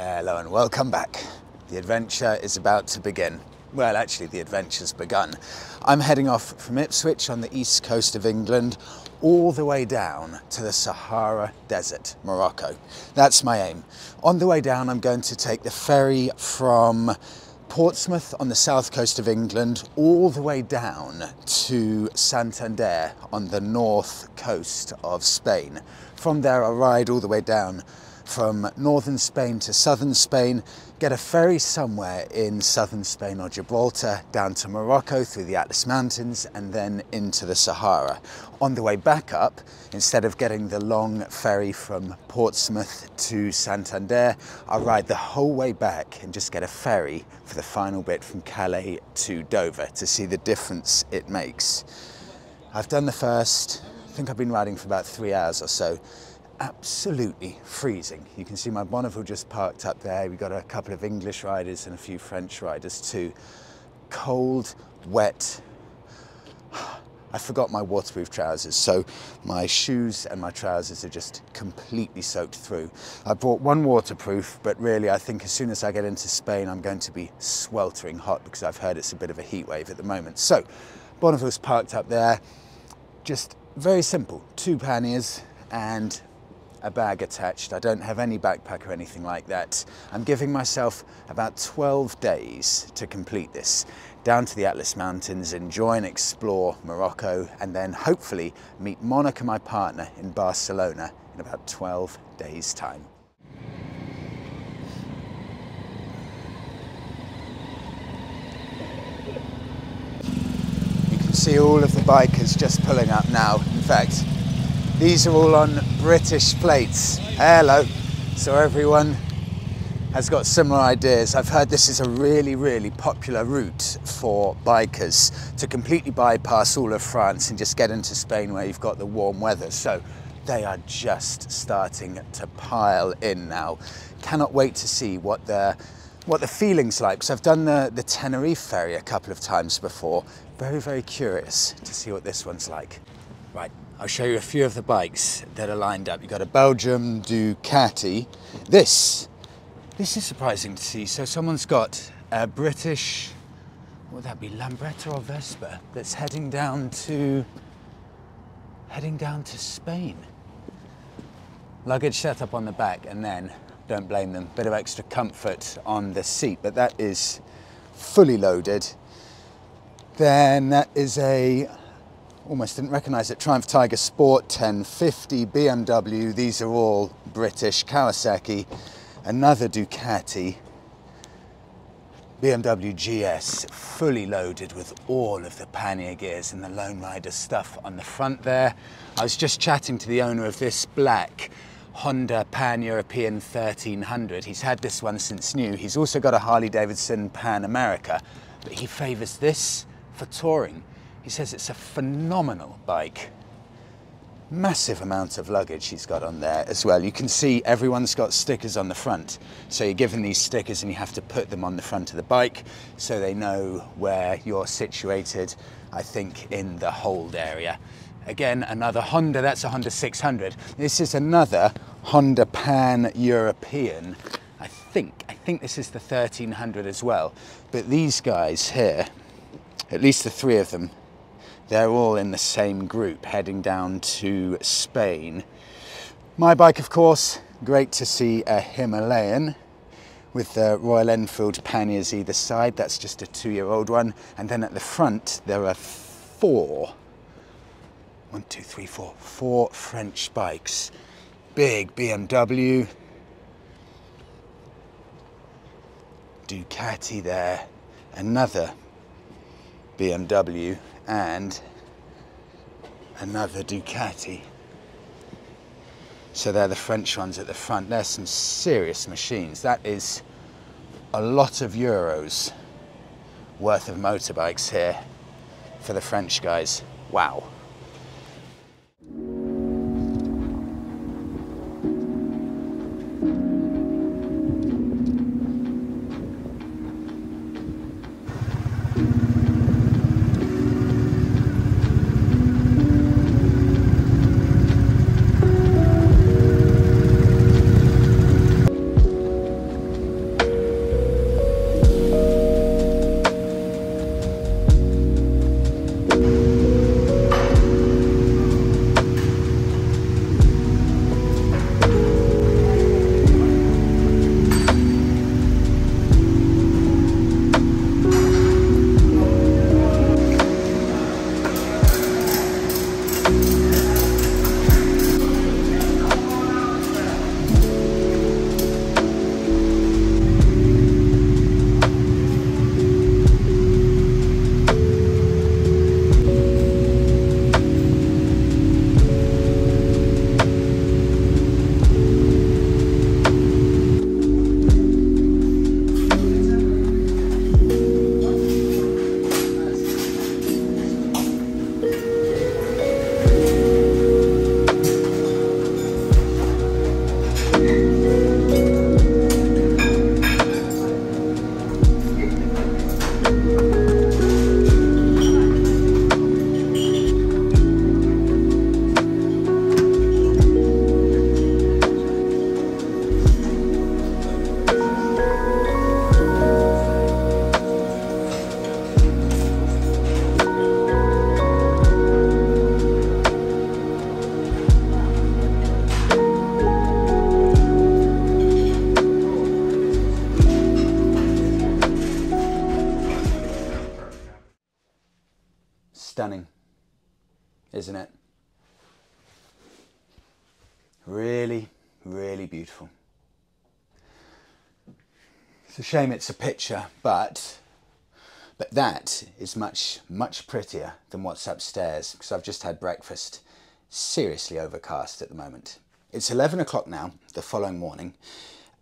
Hello and welcome back. The adventure is about to begin. Well, actually the adventure's begun. I'm heading off from Ipswich on the east coast of England all the way down to the Sahara Desert, Morocco. That's my aim. On the way down, I'm going to take the ferry from Portsmouth on the south coast of England all the way down to Santander on the north coast of Spain. From there, I'll ride all the way down from northern Spain to southern Spain, get a ferry somewhere in southern Spain or Gibraltar, down to Morocco through the Atlas Mountains and then into the Sahara. On the way back up, instead of getting the long ferry from Portsmouth to Santander, I'll ride the whole way back and just get a ferry for the final bit from Calais to Dover to see the difference it makes. I've done the first, I think I've been riding for about 3 hours or so. Absolutely freezing. You can see my Bonneville just parked up there. We've got a couple of English riders and a few French riders too. Cold, wet. I forgot my waterproof trousers, so my shoes and my trousers are just completely soaked through. I brought one waterproof, but really I think as soon as I get into Spain, I'm going to be sweltering hot because I've heard it's a bit of a heat wave at the moment. So Bonneville's parked up there. Just very simple, two panniers and a bag attached. I don't have any backpack or anything like that. I'm giving myself about 12 days to complete this. Down to the Atlas Mountains, enjoy and explore Morocco, and then hopefully meet Monika, my partner, in Barcelona in about 12 days' time. You can see all of the bikers just pulling up now. In fact, these are all on British plates. Hello. So everyone has got similar ideas. I've heard this is a really, really popular route for bikers to completely bypass all of France and just get into Spain where you've got the warm weather. So they are just starting to pile in now. Cannot wait to see what the feeling's like. So I've done the Tenerife ferry a couple of times before. Very, very curious to see what this one's like. Right. I'll show you a few of the bikes that are lined up. You've got a Belgium Ducati. This is surprising to see. So someone's got a British, what would that be, Lambretta or Vespa, that's heading down to Spain. Luggage set up on the back, and then, don't blame them, bit of extra comfort on the seat, but that is fully loaded. Then that is a, almost didn't recognize it, Triumph Tiger Sport 1050, BMW, these are all British, Kawasaki, another Ducati, BMW GS, fully loaded with all of the pannier gears and the Lone Rider stuff on the front there. I was just chatting to the owner of this black Honda Pan-European 1300. He's had this one since new. He's also got a Harley-Davidson Pan America, but he favors this for touring. He says it's a phenomenal bike. Massive amount of luggage he's got on there as well. You can see everyone's got stickers on the front. So you're given these stickers and you have to put them on the front of the bike so they know where you're situated, I think, in the hold area. Again, another Honda, that's a Honda 600. This is another Honda Pan-European. I think this is the 1300 as well. But these guys here, at least the three of them, they're all in the same group heading down to Spain. My bike, of course, great to see a Himalayan with the Royal Enfield panniers either side. That's just a 2-year-old one. And then at the front, there are four French bikes. Big BMW, Ducati there, another BMW, and another Ducati. So they're the French ones at the front. They're some serious machines. That is a lot of euros worth of motorbikes here for the French guys. Wow. stunning, isn't it? Really, really beautiful. It's a shame it's a picture, but that is much, much prettier than what's upstairs, because I've just had breakfast. Seriously overcast at the moment. It's 11 o'clock now, the following morning,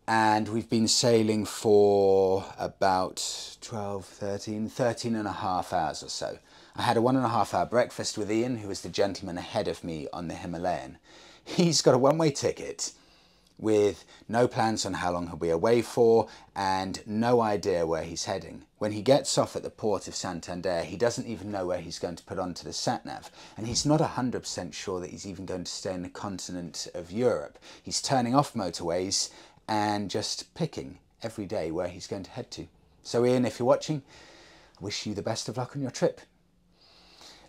and we've been sailing for about 13 and a half hours or so. I had a 1.5 hour breakfast with Ian, who was the gentleman ahead of me on the Himalayan. He's got a one-way ticket with no plans on how long he'll be away for and no idea where he's heading. When he gets off at the port of Santander, he doesn't even know where he's going to put onto the sat-nav, and he's not 100% sure that he's even going to stay in the continent of Europe. He's turning off motorways and just picking every day where he's going to head to. So Ian, if you're watching, I wish you the best of luck on your trip.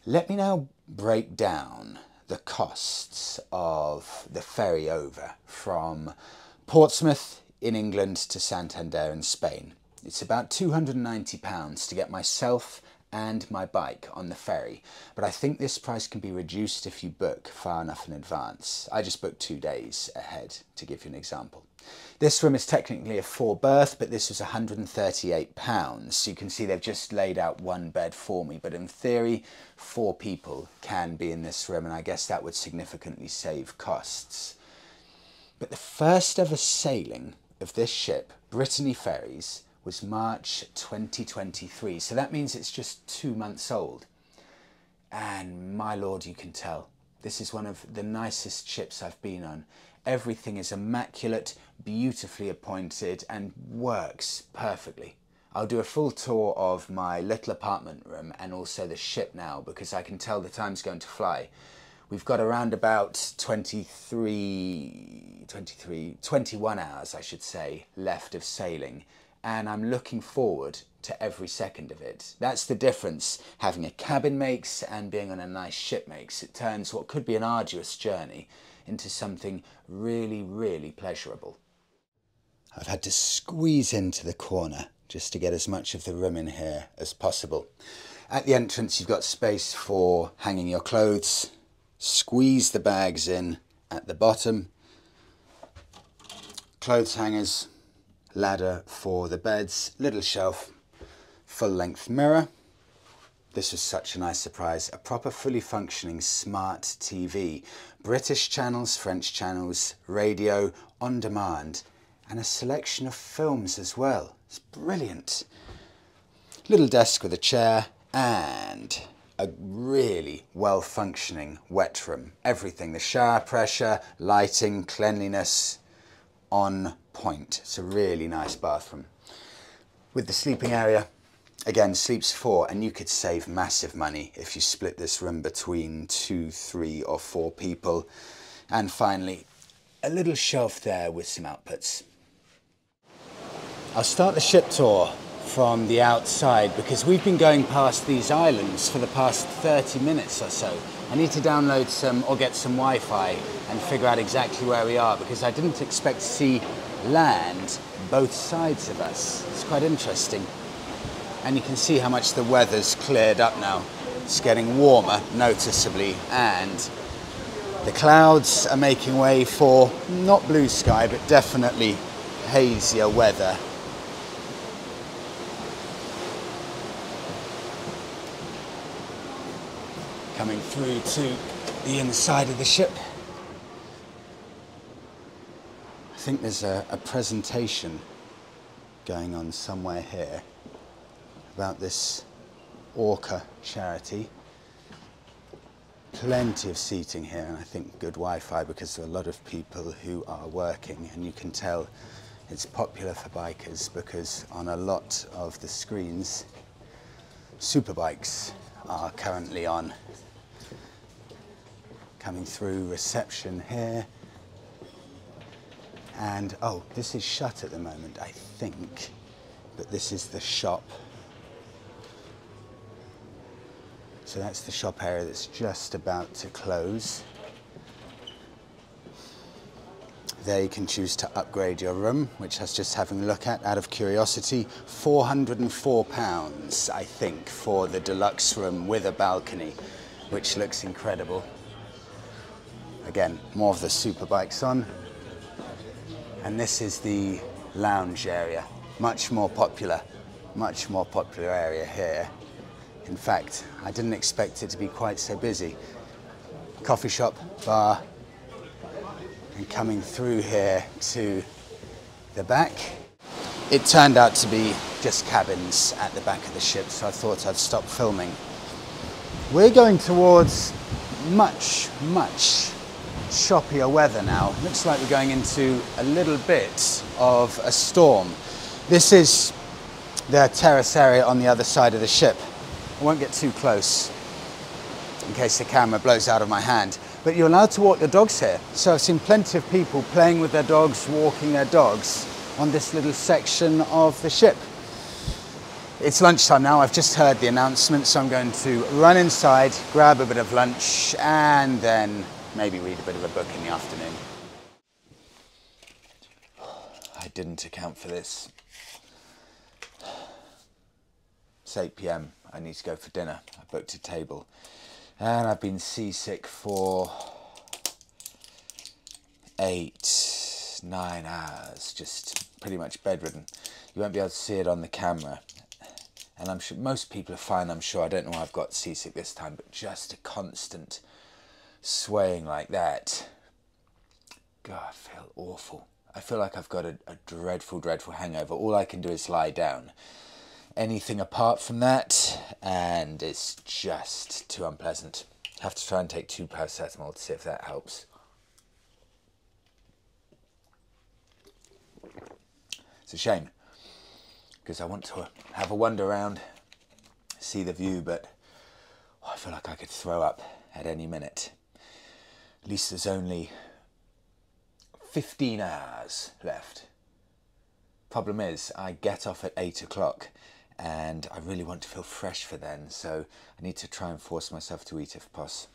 Let me now break down the costs of the ferry over from Portsmouth in England to Santander in Spain. It's about £290 to get myself and my bike on the ferry, but I think this price can be reduced if you book far enough in advance. I just booked 2 days ahead, to give you an example. This room is technically a four berth, but this was £138. You can see they've just laid out one bed for me, but in theory, 4 people can be in this room, and I guess that would significantly save costs. But the first ever sailing of this ship, Brittany Ferries, was March 2023, so that means it's just 2 months old. And my lord, you can tell, this is one of the nicest ships I've been on. Everything is immaculate, beautifully appointed, and works perfectly. I'll do a full tour of my little apartment room and also the ship now, because I can tell the time's going to fly. We've got around about 21 hours, I should say, left of sailing. And I'm looking forward to every second of it. That's the difference having a cabin makes and being on a nice ship makes. It turns what could be an arduous journey into something really, really pleasurable. I've had to squeeze into the corner just to get as much of the room in here as possible. At the entrance, you've got space for hanging your clothes. Squeeze the bags in at the bottom. Clothes hangers. Ladder for the beds, little shelf, full-length mirror. This was such a nice surprise. A proper fully functioning smart TV. British channels, French channels, radio, on demand, and a selection of films as well. It's brilliant. Little desk with a chair and a really well-functioning wet room. Everything, the shower pressure, lighting, cleanliness, on point. It's a really nice bathroom. With the sleeping area, again, sleeps 4, and you could save massive money if you split this room between 2, 3 or 4 people. And finally, a little shelf there with some outputs. I'll start the ship tour from the outside, because we've been going past these islands for the past 30 minutes or so. I need to download some or get some Wi-Fi and figure out exactly where we are, because I didn't expect to see land both sides of us. It's quite interesting. And you can see how much the weather's cleared up now. It's getting warmer noticeably, and the clouds are making way for not blue sky, but definitely hazier weather. Coming through to the inside of the ship. I think there's a presentation going on somewhere here about this Orca charity. Plenty of seating here, and I think good Wi-Fi, because there are a lot of people who are working, and you can tell it's popular for bikers because on a lot of the screens, superbikes are currently on. Coming through reception here, and oh, this is shut at the moment, I think, but this is the shop. So that's the shop area that's just about to close. There you can choose to upgrade your room, which I was just having a look at, out of curiosity. £404, I think, for the deluxe room with a balcony, which looks incredible. Again, more of the superbikes on. And this is the lounge area. Much more popular area here. In fact, I didn't expect it to be quite so busy. Coffee shop, bar, and coming through here to the back. It turned out to be just cabins at the back of the ship, so I thought I'd stop filming. We're going towards much choppier weather now. Looks like we're going into a little bit of a storm. This is the terrace area on the other side of the ship. I won't get too close in case the camera blows out of my hand. But you're allowed to walk your dogs here. So I've seen plenty of people playing with their dogs, walking their dogs on this little section of the ship. It's lunchtime now. I've just heard the announcement, so I'm going to run inside, grab a bit of lunch, and then maybe read a bit of a book in the afternoon. I didn't account for this. It's 8 p.m. I need to go for dinner. I booked a table. And I've been seasick for 8, 9 hours, just pretty much bedridden. You won't be able to see it on the camera. And I'm sure most people are fine, I'm sure. I don't know why I've got seasick this time, but just a constant swaying like that. God, I feel awful. I feel like I've got a dreadful hangover. All I can do is lie down. Anything apart from that, and it's just too unpleasant. Have to try and take 2 paracetamol to see if that helps. It's a shame, because I want to have a wander around, see the view, but I feel like I could throw up at any minute. At least there's only 15 hours left. Problem is, I get off at 8 o'clock. And I really want to feel fresh for then, so I need to try and force myself to eat if possible.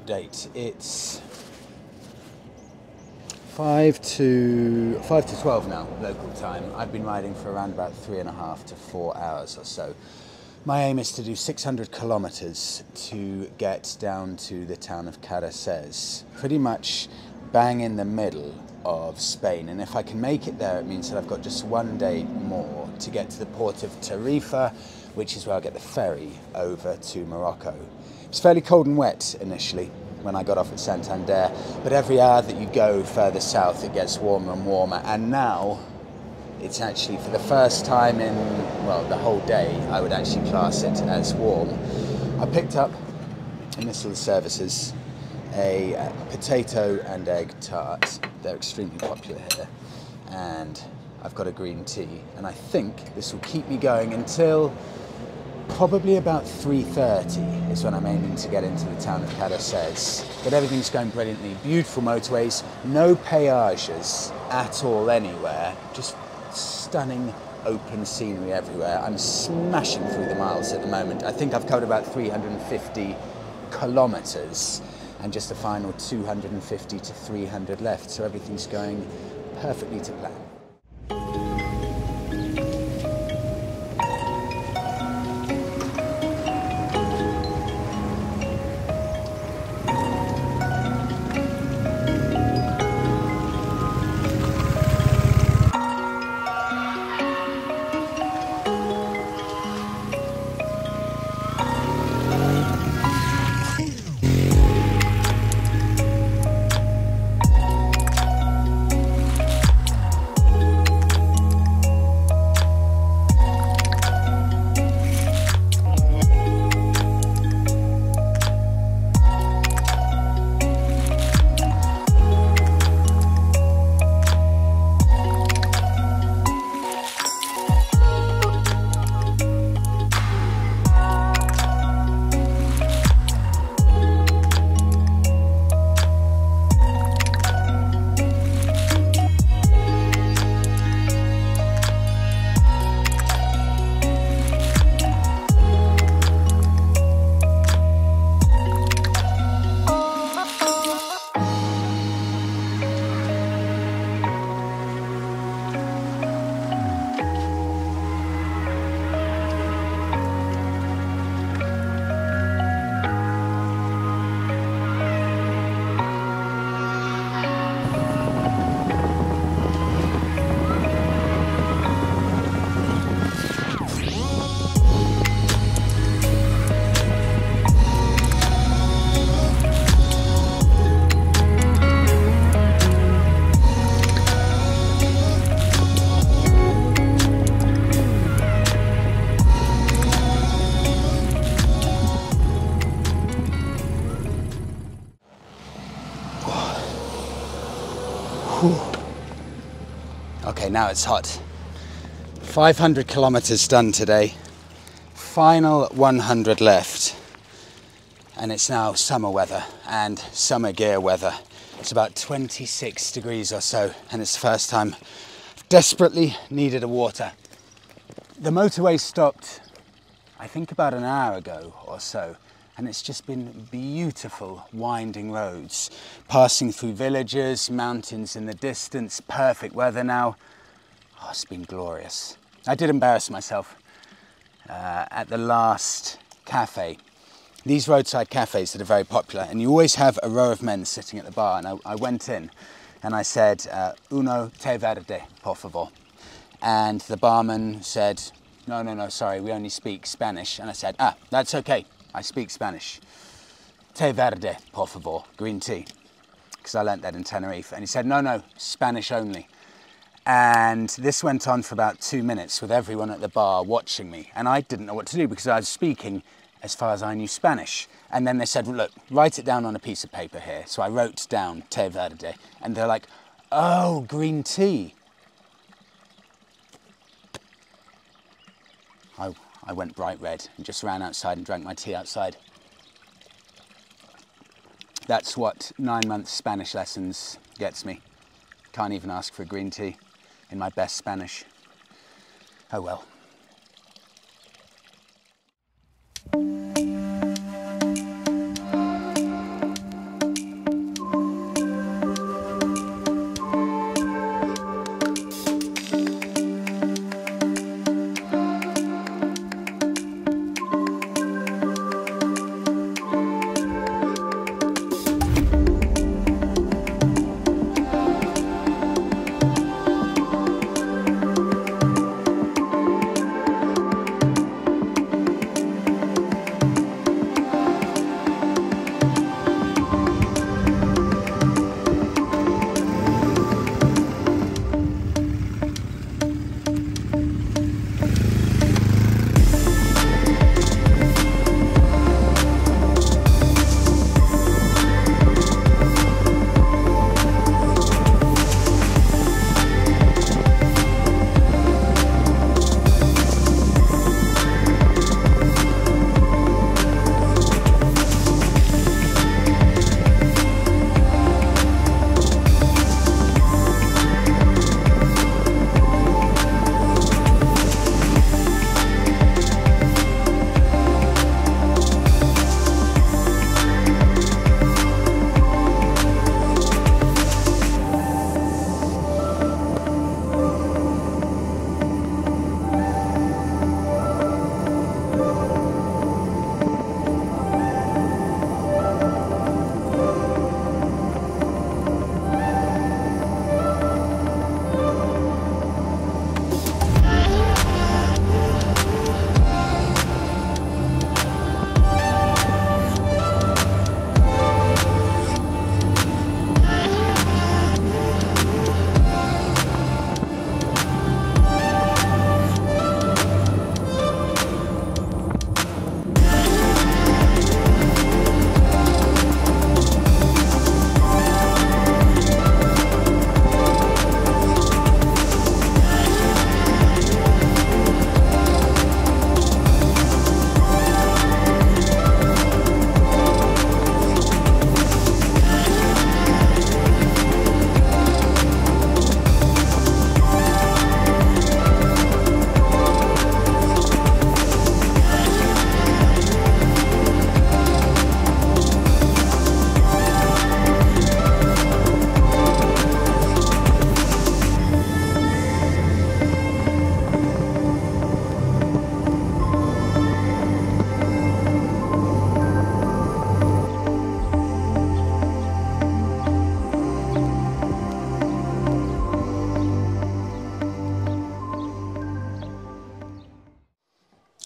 Update. It's 5 to 12 now, local time. I've been riding for around about 3.5 to 4 hours or so. My aim is to do 600 kilometers to get down to the town of Caceres, pretty much bang in the middle of Spain. And if I can make it there, it means that I've got just 1 day more to get to the port of Tarifa, which is where I'll get the ferry over to Morocco. It's fairly cold and wet initially when I got off at Santander, but every hour that you go further south, it gets warmer and warmer. And now it's actually, for the first time in, well, the whole day, I would actually class it as warm. I picked up, in this little services, a potato and egg tart. They're extremely popular here. And I've got a green tea, and I think this will keep me going until probably about 3:30 is when I'm aiming to get into the town of Caceres. But everything's going brilliantly. Beautiful motorways, no peages at all anywhere, just stunning open scenery everywhere. I'm smashing through the miles at the moment. I think I've covered about 350 kilometers and just a final 250 to 300 left, so everything's going perfectly to plan. Now it's hot. 500 kilometers done today, final 100 left, and it's now summer weather and summer gear weather. It's about 26 degrees or so, and it's the first time I've desperately needed a water. The motorway stopped, I think, about an hour ago or so, and it's just been beautiful winding roads, passing through villages, mountains in the distance, perfect weather now. Oh, it's been glorious. I did embarrass myself at the last cafe. These roadside cafes that are very popular, and you always have a row of men sitting at the bar, and I went in and I said, uno Te Verde, por favor. And the barman said, no, sorry, we only speak Spanish. And I said, ah, that's okay, I speak Spanish. Te Verde, por favor, green tea. Because I learnt that in Tenerife. And he said, no, Spanish only. And this went on for about 2 minutes with everyone at the bar watching me. And I didn't know what to do because I was speaking as far as I knew Spanish. And then they said, well, look, write it down on a piece of paper here. So I wrote down Te Verde. And they're like, oh, green tea. I went bright red and just ran outside and drank my tea outside. That's what 9 month Spanish lessons gets me. Can't even ask for a green tea in my best Spanish. Oh well.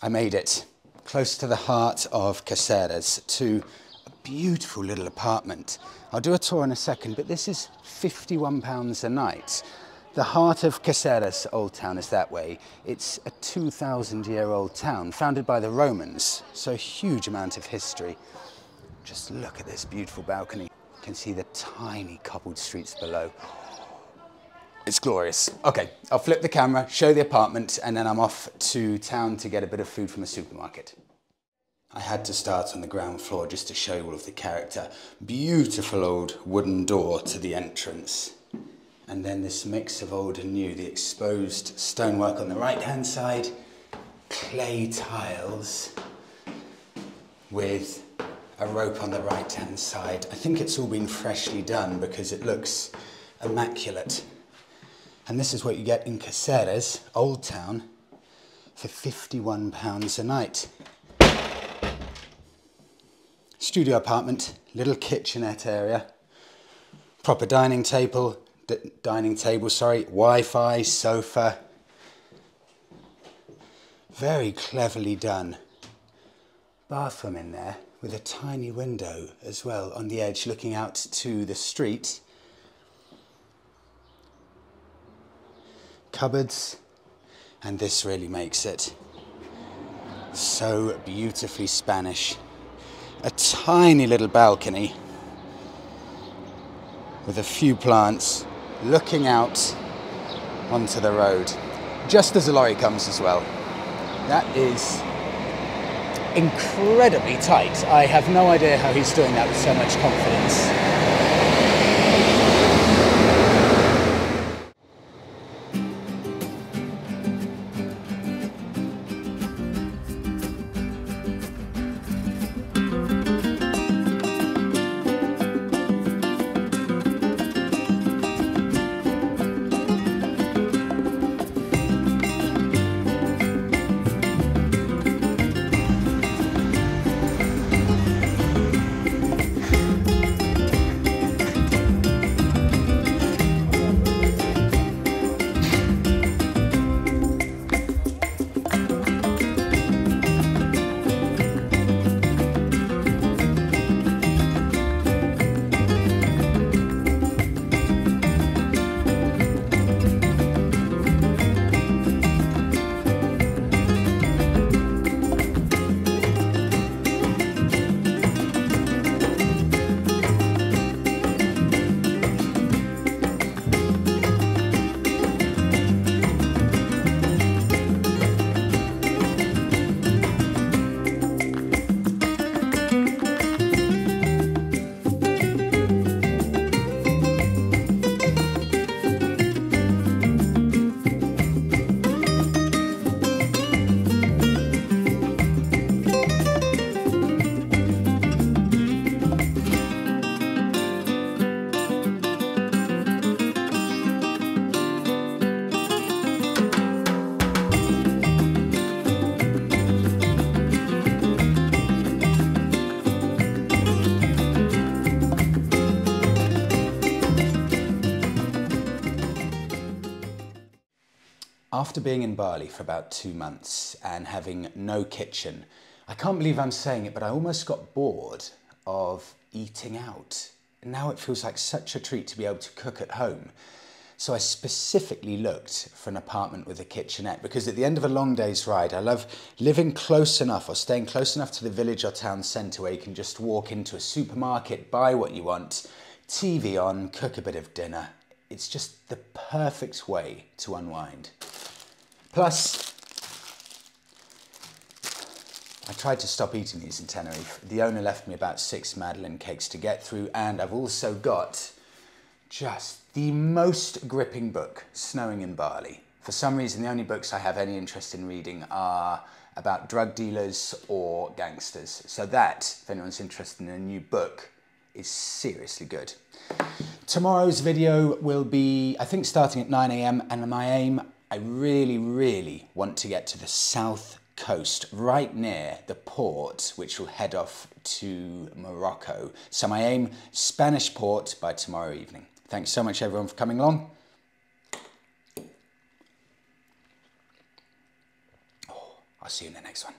I made it, close to the heart of Caceres, to a beautiful little apartment. I'll do a tour in a second, but this is £51 a night. The heart of Caceres Old Town is that way. It's a 2,000-year-old town, founded by the Romans, so a huge amount of history. Just look at this beautiful balcony. You can see the tiny cobbled streets below. It's glorious. Okay, I'll flip the camera, show the apartment, and then I'm off to town to get a bit of food from the supermarket. I had to start on the ground floor just to show you all of the character. Beautiful old wooden door to the entrance. And then this mix of old and new, the exposed stonework on the right-hand side, clay tiles with a rope on the right-hand side. I think it's all been freshly done because it looks immaculate. And this is what you get in Caceres, Old Town, for £51 a night. Studio apartment, little kitchenette area, proper dining table, Wi-Fi, sofa. Very cleverly done. Bathroom in there with a tiny window as well on the edge looking out to the street. Cupboards, and this really makes it so beautifully Spanish. A tiny little balcony with a few plants, looking out onto the road, just as the lorry comes as well. That is incredibly tight. I have no idea how he's doing that with so much confidence. After being in Bali for about 2 months and having no kitchen, I can't believe I'm saying it, but I almost got bored of eating out. Now it feels like such a treat to be able to cook at home. So I specifically looked for an apartment with a kitchenette because at the end of a long day's ride, I love living close enough or staying close enough to the village or town centre where you can just walk into a supermarket, buy what you want, TV on, cook a bit of dinner. It's just the perfect way to unwind. Plus, I tried to stop eating these in Tenerife. The owner left me about 6 Madeleine cakes to get through, and I've also got just the most gripping book, Snowing in Bali. For some reason, the only books I have any interest in reading are about drug dealers or gangsters. So that, if anyone's interested in a new book, is seriously good. Tomorrow's video will be, I think, starting at 9 AM, and my aim, I really, really want to get to the south coast, right near the port, which will head off to Morocco. So my aim, Spanish port by tomorrow evening. Thanks so much everyone for coming along. Oh, I'll see you in the next one.